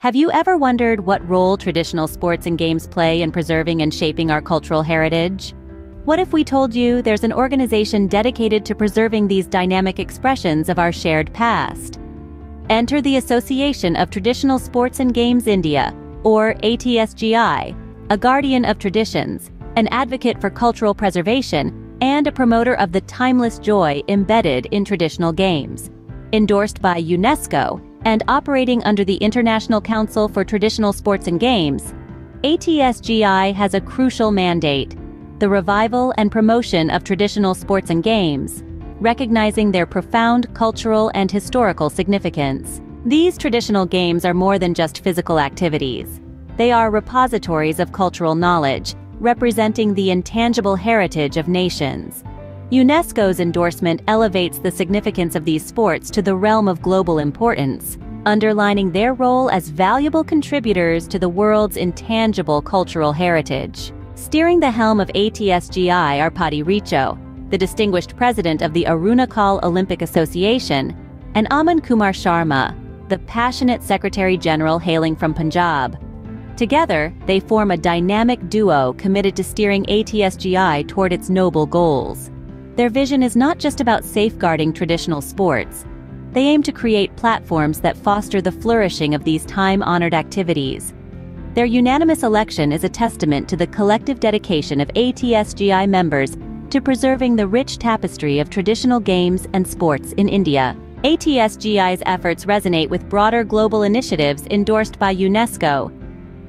Have you ever wondered what role traditional sports and games play in preserving and shaping our cultural heritage? What if we told you there's an organization dedicated to preserving these dynamic expressions of our shared past? Enter the Association of Traditional Sports and Games India, or ATSGI, a guardian of traditions, an advocate for cultural preservation, and a promoter of the timeless joy embedded in traditional games. Endorsed by UNESCO, and operating under the International Council for Traditional Sports and Games, ATSGI has a crucial mandate: the revival and promotion of traditional sports and games, recognizing their profound cultural and historical significance. These traditional games are more than just physical activities. They are repositories of cultural knowledge, representing the intangible heritage of nations. UNESCO's endorsement elevates the significance of these sports to the realm of global importance, underlining their role as valuable contributors to the world's intangible cultural heritage. Steering the helm of ATSGI are Paddy Riccio, the distinguished president of the Arunachal Olympic Association, and Aman Kumar Sharma, the passionate secretary-general hailing from Punjab. Together, they form a dynamic duo committed to steering ATSGI toward its noble goals. Their vision is not just about safeguarding traditional sports. They aim to create platforms that foster the flourishing of these time-honored activities. Their unanimous election is a testament to the collective dedication of ATSGI members to preserving the rich tapestry of traditional games and sports in India. ATSGI's efforts resonate with broader global initiatives endorsed by UNESCO.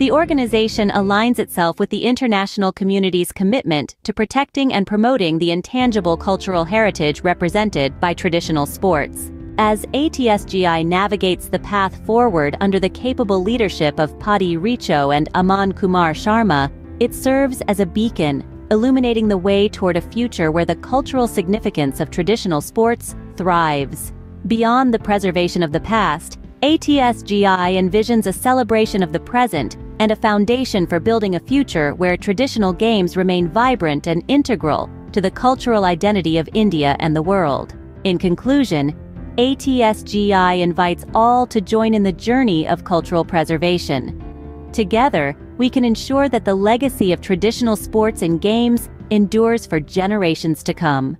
The organization aligns itself with the international community's commitment to protecting and promoting the intangible cultural heritage represented by traditional sports. As ATSGI navigates the path forward under the capable leadership of Paddy Riccio and Aman Kumar Sharma, it serves as a beacon, illuminating the way toward a future where the cultural significance of traditional sports thrives. Beyond the preservation of the past, ATSGI envisions a celebration of the present and a foundation for building a future where traditional games remain vibrant and integral to the cultural identity of India and the world. In conclusion, ATSGI invites all to join in the journey of cultural preservation. Together, we can ensure that the legacy of traditional sports and games endures for generations to come.